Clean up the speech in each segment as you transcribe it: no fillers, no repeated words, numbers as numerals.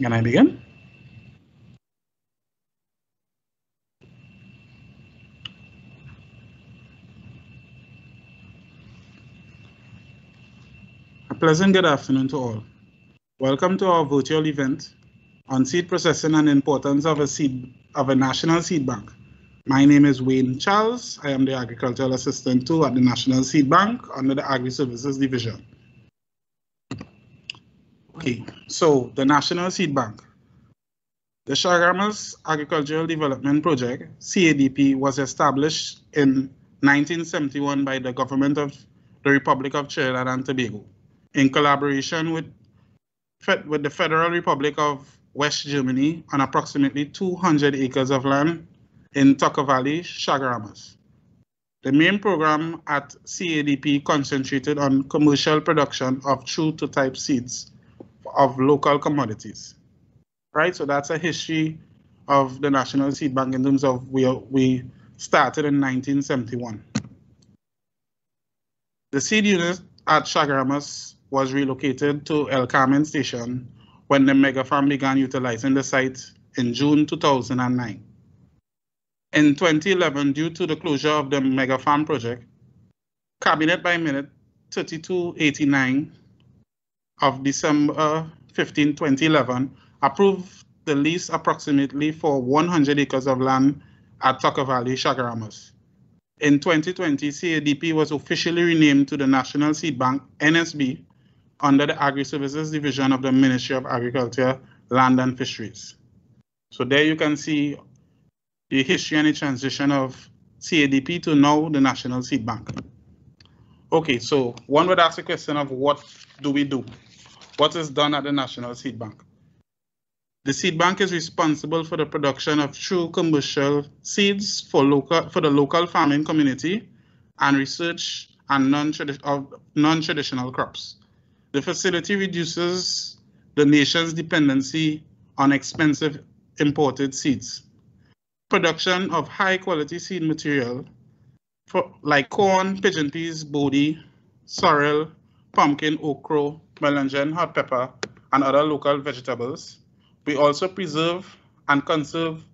Can I begin? A pleasant good afternoon to all. Welcome to our virtual event on seed processing and importance of a national seed bank. My name is Wayne Charles. I am the Agricultural Assistant II at the National Seed Bank under the Agri-Services Division. Okay, so the National Seed Bank. The Chaguaramas Agricultural Development Project, CADP, was established in 1971 by the government of the Republic of Trinidad and Tobago in collaboration with the Federal Republic of West Germany on approximately 200 acres of land in Tucker Valley, Chaguaramas. The main program at CADP concentrated on commercial production of true-to-type seeds of local commodities, right? So that's a history of the National Seed Bank in terms of where we started in 1971. The seed unit at Chaguaramas was relocated to El Carmen Station when the mega farm began utilizing the site in June 2009. In 2011, due to the closure of the mega farm project, Cabinet by Minute 3289 of December 15, 2011, approved the lease approximately for 100 acres of land at Tucker Valley, Chaguaramas. In 2020, CADP was officially renamed to the National Seed Bank, NSB, under the Agri-Services Division of the Ministry of Agriculture, Land and Fisheries. So there you can see the history and the transition of CADP to now the National Seed Bank. Okay, so one would ask the question of what do we do? What is done at the National Seed Bank? The seed bank is responsible for the production of true commercial seeds for the local farming community and research and non-traditional crops. The facility reduces the nation's dependency on expensive imported seeds. Production of high quality seed material like corn, pigeon peas, bodi, sorrel, pumpkin, okra, melangen, hot pepper, and other local vegetables. We also preserve and conserve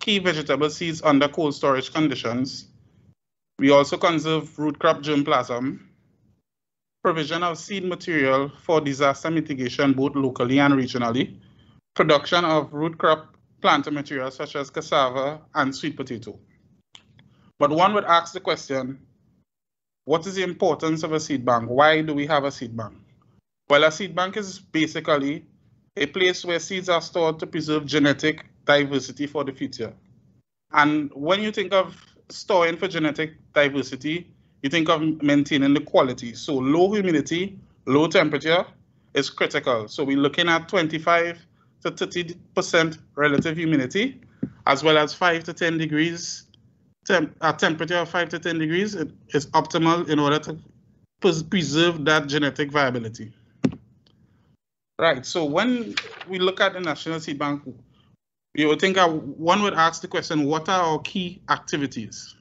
key vegetable seeds under cold storage conditions. We also conserve root crop germplasm. Provision of seed material for disaster mitigation both locally and regionally, production of root crop planter materials such as cassava and sweet potato. But one would ask the question, what is the importance of a seed bank? Why do we have a seed bank? Well, a seed bank is basically a place where seeds are stored to preserve genetic diversity for the future. And when you think of storing for genetic diversity, you think of maintaining the quality. So low humidity, low temperature is critical. So we're looking at 25 to 30% relative humidity, as well as 5 to 10 degrees. A temperature of 5 to 10 degrees is optimal in order to preserve that genetic viability. Right, so when we look at the National Seed Bank, we would think one would ask the question, what are our key activities?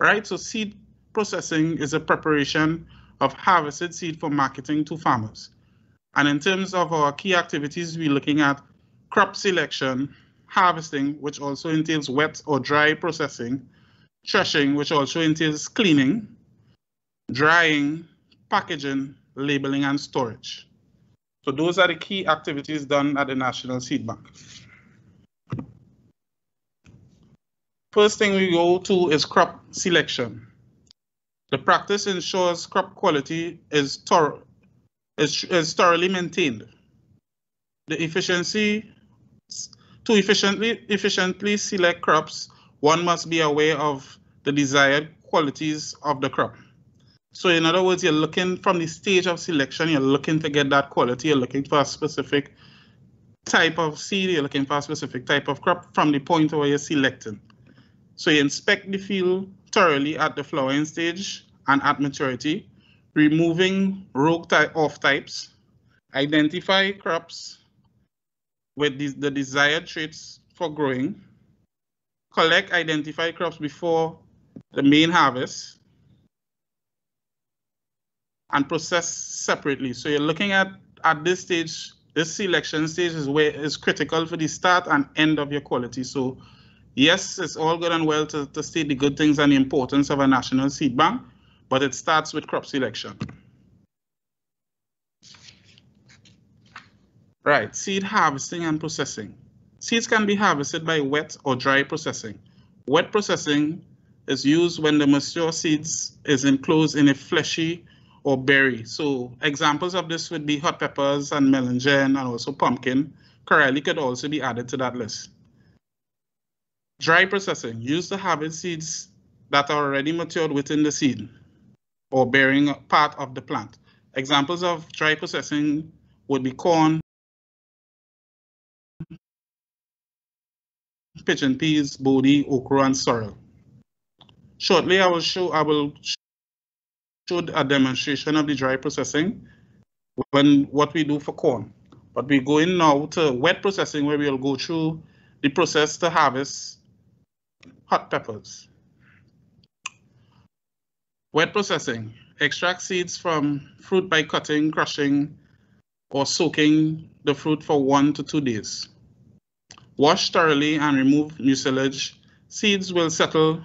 Right, so seed processing is a preparation of harvested seed for marketing to farmers. And in terms of our key activities, we're looking at crop selection, harvesting, which also entails wet or dry processing, threshing, which also entails cleaning, drying, packaging, labeling, and storage. So those are the key activities done at the National Seed Bank. First thing we go to is crop selection. The practice ensures crop quality is thoroughly maintained. To efficiently select crops, one must be aware of the desired qualities of the crop. So in other words, you're looking from the stage of selection, you're looking to get that quality, you're looking for a specific type of seed, you're looking for a specific type of crop from the point where you're selecting. So you inspect the field thoroughly at the flowering stage and at maturity, removing rogue off types, identify crops with the desired traits for growing, collect identified crops before the main harvest, and process separately. So you're looking at this stage this selection stage is where is critical for the start and end of your quality. So yes, it's all good and well to state the good things and the importance of a national seed bank, but it starts with crop selection. Right, seed harvesting and processing. Seeds can be harvested by wet or dry processing. Wet processing is used when the mature seeds is enclosed in a fleshy or berry. So examples of this would be hot peppers and melangen and also pumpkin. Corelli could also be added to that list. Dry processing, used to harvest seeds that are already matured within the seed or bearing part of the plant. Examples of dry processing would be corn, pigeon peas, bodi, okra, and sorrel. Shortly, I will show a demonstration of the dry processing when what we do for corn. But we go in now to wet processing, where we will go through the process to harvest hot peppers. Wet processing, extract seeds from fruit by cutting, crushing, or soaking the fruit for 1 to 2 days. Wash thoroughly and remove mucilage. Seeds will settle.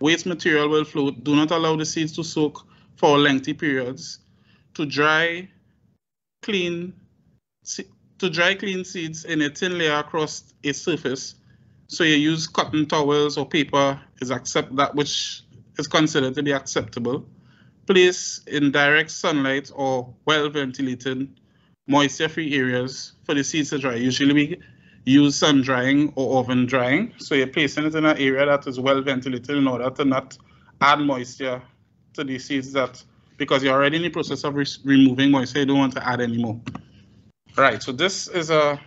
Waste material will float. Do not allow the seeds to soak for lengthy periods. To dry clean seeds in a thin layer across a surface. So you use cotton towels or paper is which is considered to be acceptable. Place in direct sunlight or well-ventilated, moisture-free areas for the seeds to dry. Usually we use sun drying or oven drying. So you're placing it in an area that is well ventilated in order to not add moisture to the seeds because you're already in the process of removing moisture, you don't want to add any more. Right, so this is a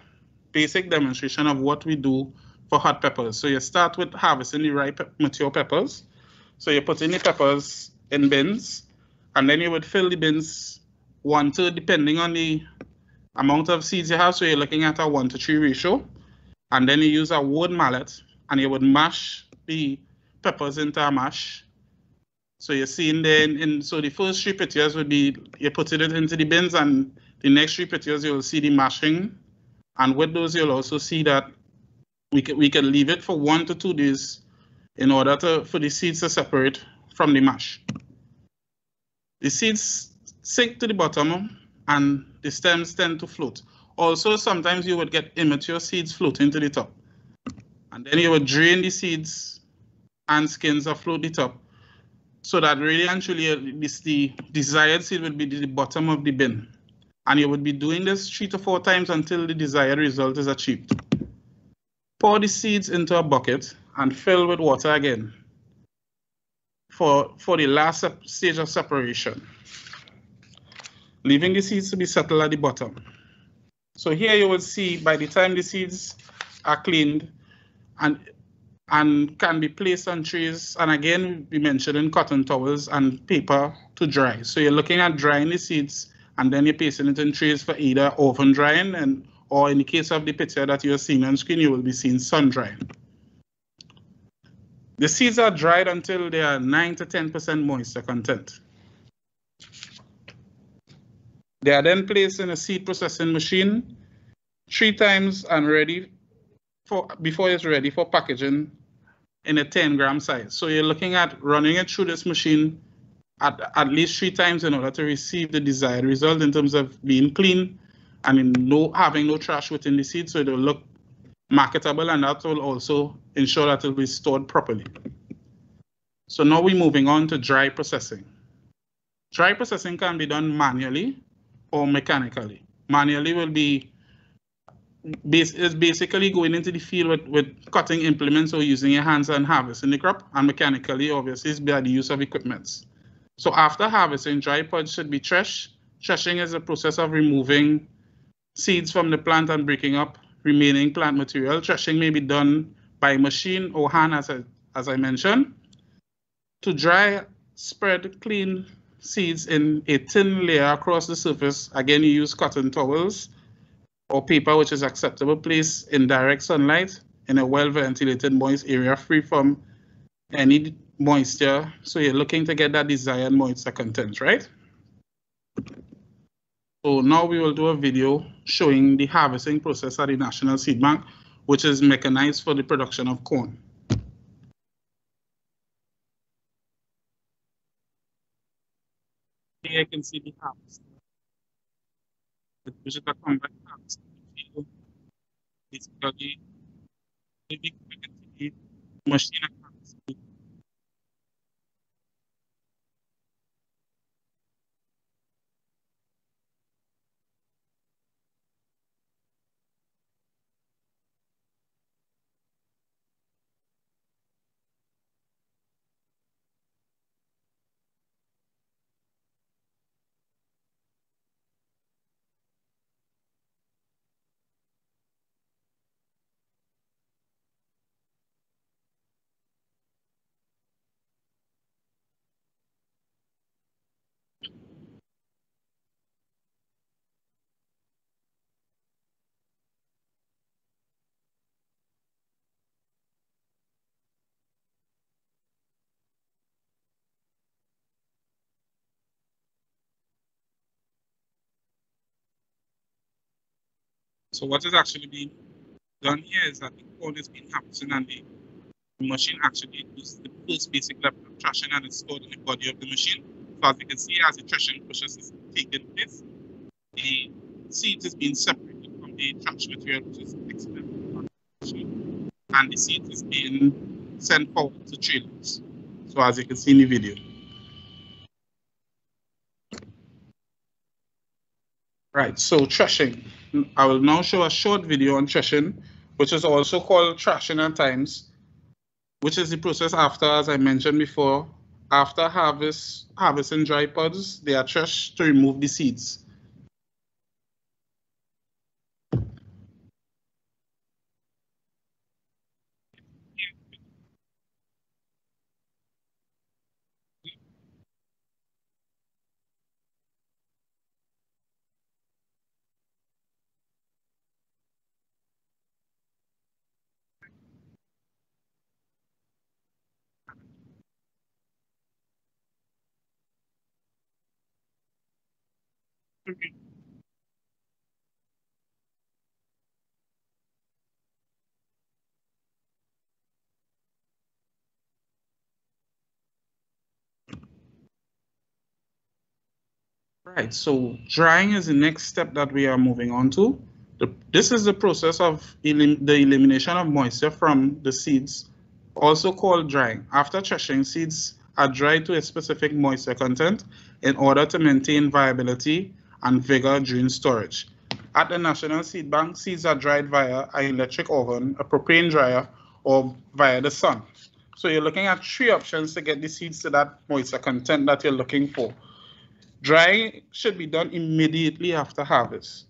basic demonstration of what we do for hot peppers. So you start with harvesting the ripe mature peppers. So you put in the peppers in bins, and then you would fill the bins 1/3 depending on the amount of seeds you have, so you're looking at a 1-to-3 ratio. And then you use a wood mallet and you would mash the peppers into a mash. So you're seeing then, so the first 3 pictures would be, you put it into the bins, and the next 3 pictures you'll see the mashing. And with those, you'll also see that we can leave it for 1 to 2 days in order for the seeds to separate from the mash. The seeds sink to the bottom and the stems tend to float. Also, sometimes you would get immature seeds floating to the top. And then you would drain the seeds and skins afloat the top, so that really and truly the desired seed would be the bottom of the bin. And you would be doing this 3 to 4 times until the desired result is achieved. Pour the seeds into a bucket and fill with water again for the last stage of separation, leaving the seeds to be settled at the bottom. So here you will see by the time the seeds are cleaned and can be placed on trays, and again we mentioned in cotton towels and paper to dry. So you're looking at drying the seeds and then you're placing it in trays for either oven drying or in the case of the picture that you're seeing on screen, you will be seeing sun drying. The seeds are dried until they are 9 to 10% moisture content. They are then placed in a seed processing machine 3 times and before it's ready for packaging in a 10-gram size. So you're looking at running it through this machine at least 3 times in order to receive the desired result in terms of being clean and having no trash within the seed, so it will look marketable, and that will also ensure that it will be stored properly. So now we're moving on to dry processing. Dry processing can be done manually or mechanically. Manually will be basically going into the field with cutting implements or using your hands and harvesting the crop, and mechanically obviously is by the use of equipment. So after harvesting, dry pods should be threshed. Threshing is a process of removing seeds from the plant and breaking up remaining plant material. Threshing may be done by machine or hand, as I mentioned. To dry, spread clean seeds in a thin layer across the surface. Again, you use cotton towels or paper, which is acceptable. Place in direct sunlight in a well-ventilated, moist area free from any moisture. So you're looking to get that desired moisture content, right? So now we will do a video showing the harvesting process at the National Seed Bank, which is mechanized for the production of corn. Here you can see the harvest. The digital combine harvest field is basically the machine harvest. So what is actually being done here is that the corn is being harvested and the machine actually does the first basic level of threshing and it's stored in the body of the machine. So as you can see, as the threshing process is taking place, the seed is being separated from the thresh material, which is extended from the machine, and the seed is being sent forward to trailers. So as you can see in the video. Right, so threshing. I will now show a short video on threshing, which is also called thrashing at times, which is the process after, as I mentioned before, after harvesting dry pods, they are threshed to remove the seeds. Okay. Right, so drying is the next step that we are moving on to. This is the process of the elimination of moisture from the seeds, also called drying. After threshing, seeds are dried to a specific moisture content in order to maintain viability and vigor during storage. At the National Seed Bank, seeds are dried via an electric oven, a propane dryer, or via the sun. So you're looking at three options to get the seeds to that moisture content that you're looking for. Drying should be done immediately after harvest.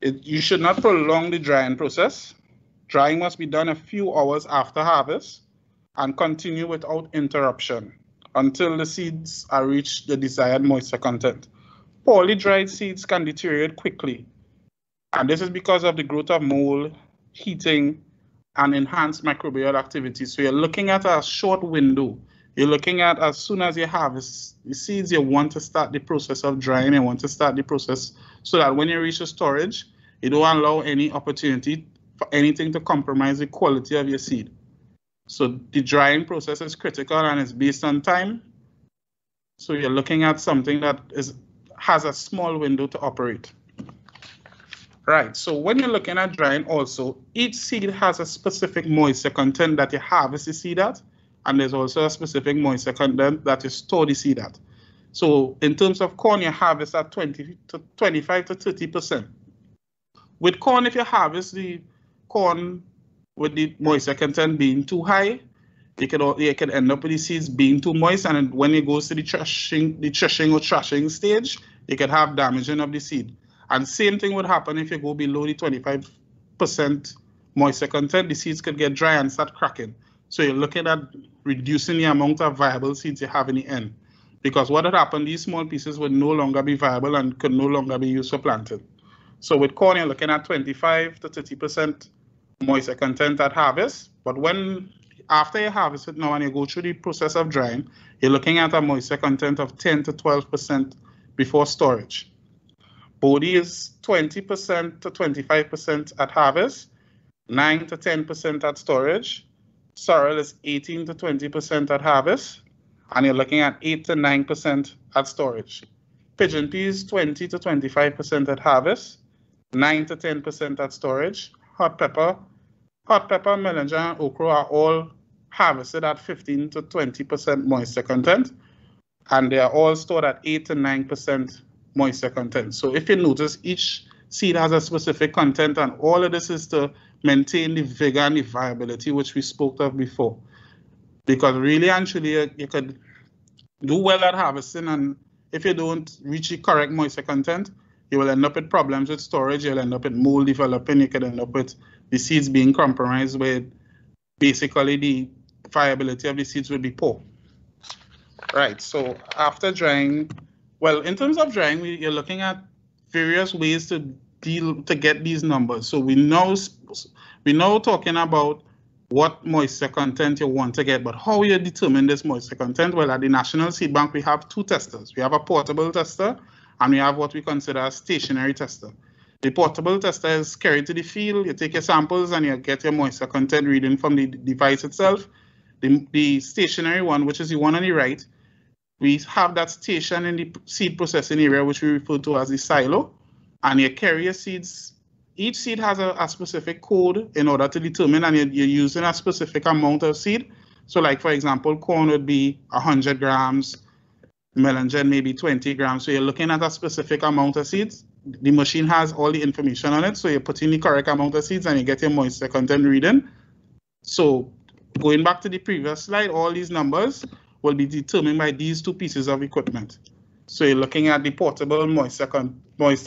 You should not prolong the drying process. Drying must be done a few hours after harvest and continue without interruption until the seeds are reached the desired moisture content. Poorly dried seeds can deteriorate quickly, and this is because of the growth of mold, heating, and enhanced microbial activity. So you're looking at a short window. You're looking at as soon as you harvest the seeds, you want to start the process of drying. You want to start the process so that when you reach the storage, you don't allow any opportunity for anything to compromise the quality of your seed. So the drying process is critical and it's based on time. So you're looking at something that has a small window to operate. Right, so when you're looking at drying also, each seed has a specific moisture content that you harvest the seed at, and there's also a specific moisture content that you store the seed at. So in terms of corn, you harvest at 25 to 30%. With corn, if you harvest the corn with the moisture content being too high, you can end up with the seeds being too moist, and when it goes to the threshing stage, you can have damaging of the seed. And same thing would happen if you go below the 25% moisture content, the seeds could get dry and start cracking. So you're looking at reducing the amount of viable seeds you have in the end, because what would happen, these small pieces would no longer be viable and could no longer be used for planting. So with corn, you're looking at 25 to 30% moisture content at harvest, but after you harvest it now and you go through the process of drying, you're looking at a moisture content of 10 to 12% before storage. Body is 20% to 25% at harvest, 9 to 10% at storage. Sorrel is 18 to 20% at harvest, and you're looking at 8 to 9% at storage. Pigeon peas, 20 to 25% at harvest, 9 to 10% at storage. Hot pepper, melange, and okra are all harvested at 15 to 20% moisture content, and they are all stored at 8 to 9% moisture content. So if you notice, each seed has a specific content, and all of this is to maintain the vigor and the viability which we spoke of before. Because really and truly, you could do well at harvesting, and if you don't reach the correct moisture content, you will end up with problems with storage, you'll end up with mold developing, you could end up with the seeds being compromised, where basically the viability of the seeds will be poor. Right, so after drying, well, in terms of drying, you're looking at various ways to deal to get these numbers. So we know talking about what moisture content you want to get, but how you determine this moisture content? Well, at the National Seed Bank, we have two testers. We have a portable tester, and we have what we consider a stationary tester. The portable tester is carried to the field. You take your samples, and you get your moisture content reading from the device itself. The stationary one, which is the one on the right, we have that station in the seed processing area, which we refer to as the silo, and you carry your seeds. Each seed has a specific code in order to determine, and you're using a specific amount of seed. So like, for example, corn would be 100 grams, melange maybe 20 grams. So you're looking at a specific amount of seeds. The machine has all the information on it. So you put in the correct amount of seeds and you get your moisture content reading. So going back to the previous slide, all these numbers will be determined by these two pieces of equipment. So you're looking at the portable moisture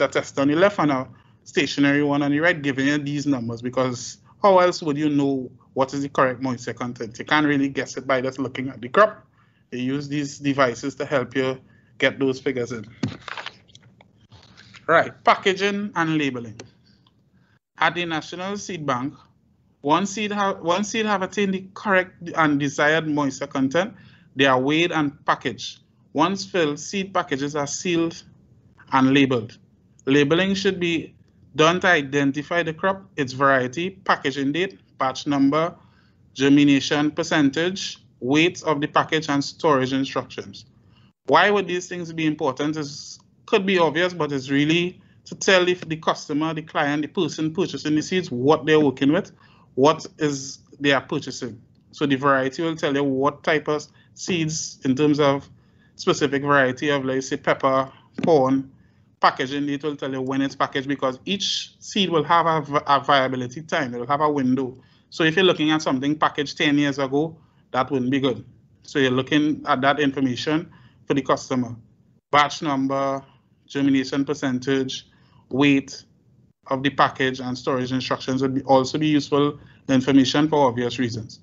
test on the left and a stationary one on the right, giving you these numbers, because how else would you know what is the correct moisture content? You can't really guess it by just looking at the crop. They use these devices to help you get those figures in. Right, packaging and labeling. At the National Seed Bank, once seed have attained the correct and desired moisture content, they are weighed and packaged. Once filled, seed packages are sealed and labeled. Labeling should be done to identify the crop, its variety, packaging date, batch number, germination percentage, weight of the package, and storage instructions. Why would these things be important? It could be obvious, but it's really to tell if the customer, the client, the person purchasing the seeds, what they're working with, what is they are purchasing. So the variety will tell you what type of seeds in terms of specific variety of, let's say, pepper, corn. Packaging, it will tell you when it's packaged, because each seed will have a viability time. It will have a window. So if you're looking at something packaged 10 years ago, that wouldn't be good. So you're looking at that information for the customer. Batch number, germination percentage, weight of the package, and storage instructions would also be useful information for obvious reasons.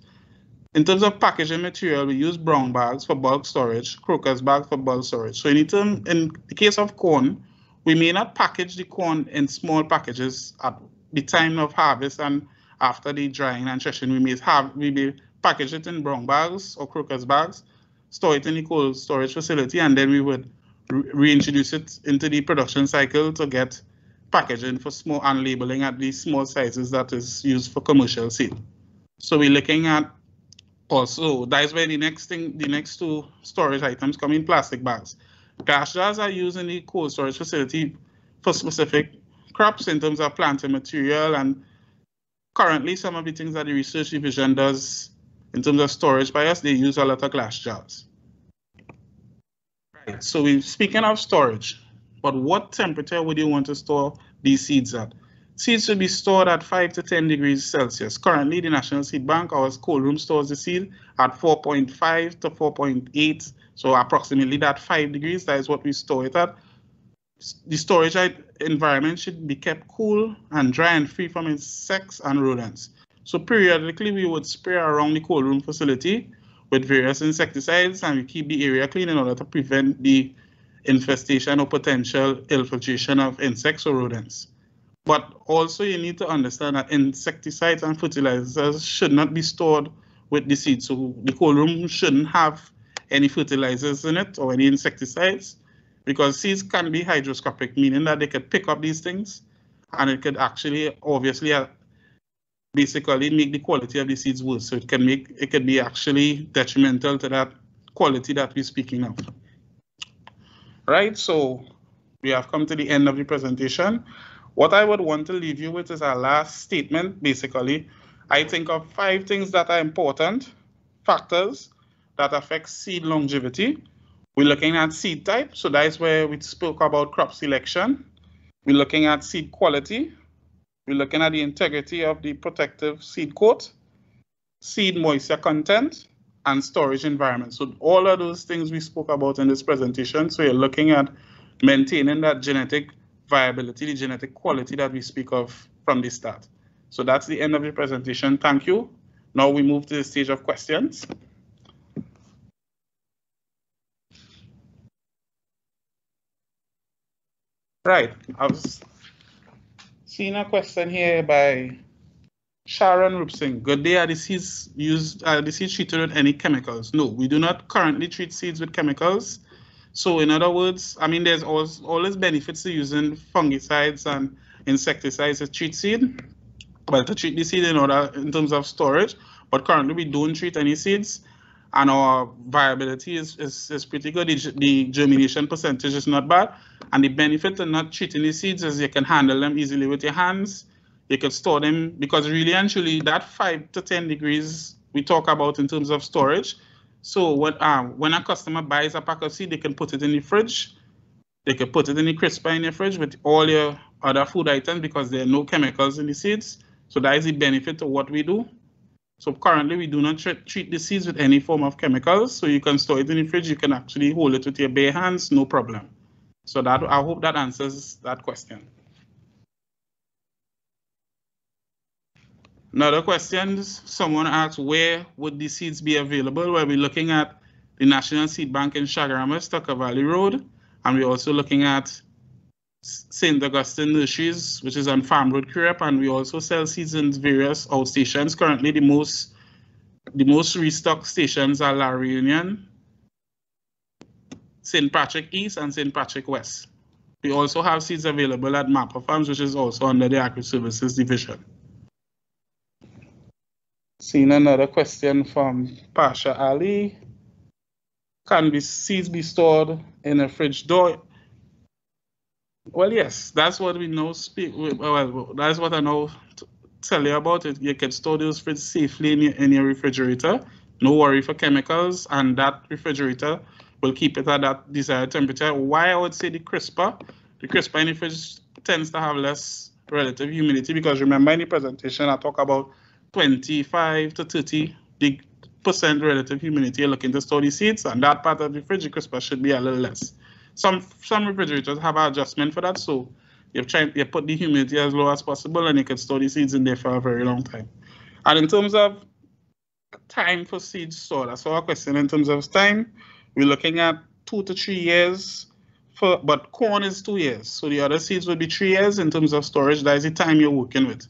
In terms of packaging material, we use brown bags for bulk storage, Croker's bags for bulk storage. So in the case of corn, we may not package the corn in small packages at the time of harvest and after the drying and threshing. We may package it in brown bags or Croker's bags, store it in the cold storage facility, and then we would reintroduce it into the production cycle to get packaging for small and labeling at the small sizes that is used for commercial sale. So we're looking at also, that is where the next two storage items come in, plastic bags. Glass jars are used in the cold storage facility for specific crops in terms of planting material, and currently some of the things that the research division does in terms of storage by us, they use a lot of glass jars. Right, so we're speaking of storage, but what temperature would you want to store these seeds at? Seeds should be stored at 5 to 10 degrees Celsius. Currently, the National Seed Bank, our cold room, stores the seed at 4.5 to 4.8, so approximately that 5 degrees, that is what we store it at. The storage environment should be kept cool and dry and free from insects and rodents. So periodically, we would spray around the cold room facility with various insecticides, and we keep the area clean in order to prevent the infestation or potential infiltration of insects or rodents. But also you need to understand that insecticides and fertilizers should not be stored with the seed. So the cold room shouldn't have any fertilizers in it or any insecticides, because seeds can be hygroscopic, meaning that they could pick up these things and it could actually obviously basically make the quality of the seeds worse. So it can make, it could be actually detrimental to that quality that we're speaking of. Right, so we have come to the end of the presentation. What I would want to leave you with is our last statement. Basically, I think of 5 things that are important factors that affect seed longevity. We're looking at seed type, so that's where we spoke about crop selection. We're looking at seed quality. We're looking at the integrity of the protective seed coat, seed moisture content, and storage environment. So all of those things we spoke about in this presentation. So you're looking at maintaining that genetic viability, the genetic quality that we speak of from the start. So that's the end of the presentation. Thank you. Now we move to the stage of questions. Right, I've seen a question here by Sharon Rupasinge. Good day, are the seeds used, are the seeds treated with any chemicals? No, we do not currently treat seeds with chemicals. So in other words, I mean, there's always benefits to using fungicides and insecticides to treat seed, well, to treat the seed in order in terms of storage, but currently we don't treat any seeds and our viability is pretty good. The germination percentage is not bad, and the benefit of not treating the seeds is you can handle them easily with your hands. You can store them, because really and truly that 5 to 10 degrees we talk about in terms of storage. So when a customer buys a pack of seed, they can put it in the fridge. They can put it in the crisper in your fridge with all your other food items, because there are no chemicals in the seeds. So that is the benefit of what we do. So currently we do not treat the seeds with any form of chemicals. So you can store it in the fridge. You can actually hold it with your bare hands, no problem. So that, I hope that answers that question. Another question, someone asked, where would the seeds be available? Well, we're looking at the National Seed Bank in Chaguaramas, Tucker Valley Road, and we're also looking at Saint Augustine Nurseries, which is on Farm Road Curep, and we also sell seeds in various outstations. Currently, the most restock stations are La Reunion, Saint Patrick East, and Saint Patrick West. We also have seeds available at Mapper Farms, which is also under the Agri Services Division. Seen another question from Pasha Ali. Can the seeds be stored in a fridge door? Well, yes, that's what we know. Well, that's what I know to tell you about it. You can store those fridge safely in your refrigerator. No worry for chemicals, and that refrigerator will keep it at that desired temperature. Why I would say the crisper in the fridge tends to have less relative humidity, because remember in the presentation I talk about 25 to 30% relative humidity. You're looking to store the seeds, and that part of the fridge, the crisper, should be a little less. Some refrigerators have an adjustment for that, so you put the humidity as low as possible, and you can store the seeds in there for a very long time. And in terms of time for seed store, that's our question. In terms of time, we're looking at 2 to 3 years, but corn is 2 years, so the other seeds would be 3 years in terms of storage. That is the time you're working with.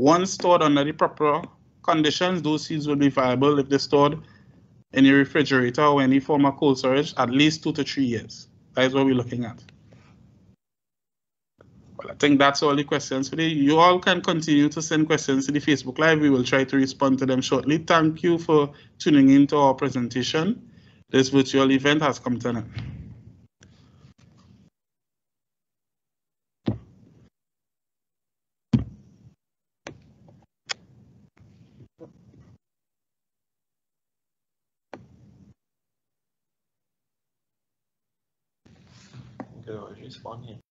Once stored under the proper conditions, those seeds will be viable if they're stored in a refrigerator or any form of cold storage, at least 2 to 3 years. That is what we're looking at. Well, I think that's all the questions today. You all can continue to send questions to the Facebook Live. We will try to respond to them shortly. Thank you for tuning into our presentation. This virtual event has come to an end. Respond here.